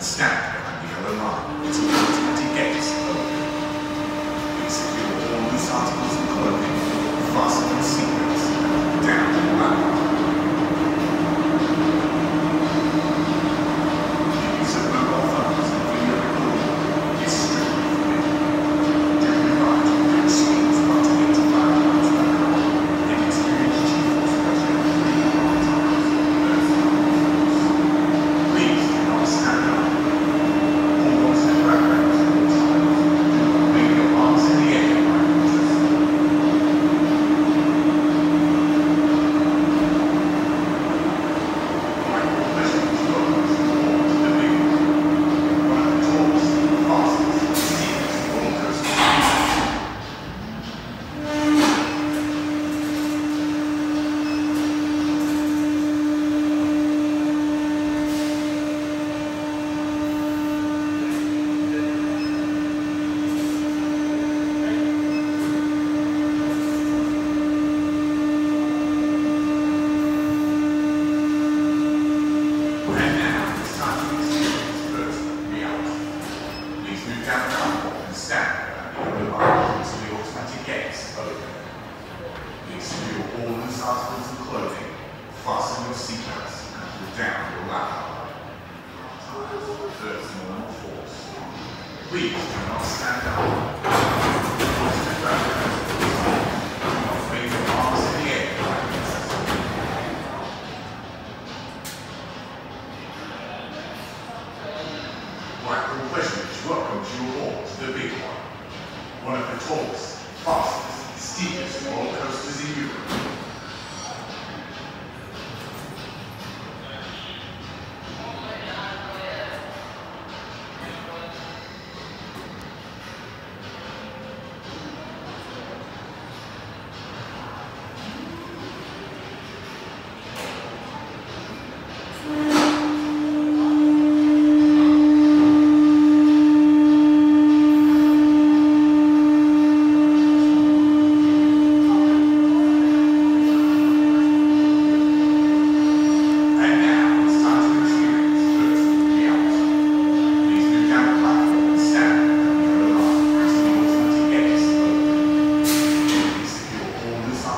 stacked behind the yellow line until the utility gates open. We secured all these articles of clothing, fastened in sequence, down to the landmark. The use of mobile phones and video recording is strictly forbidden. During the ride, students must identify the ones that are on and experience chief force pressure three or more times. Please do not stand up. Pause and backgrounds at all times. Do not leave your arms in the air by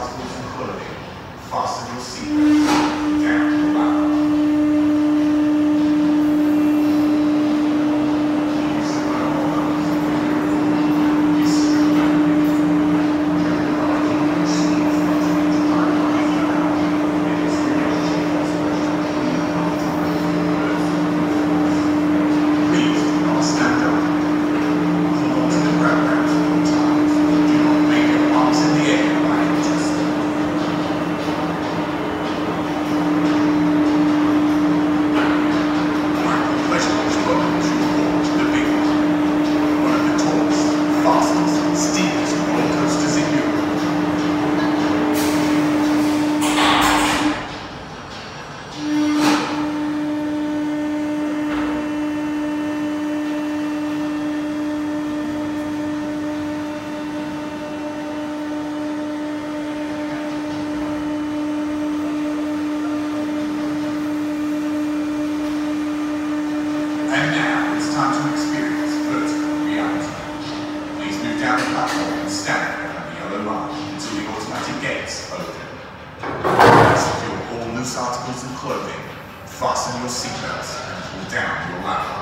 articles of clothing, fasten your seatbelts and pull down your lap.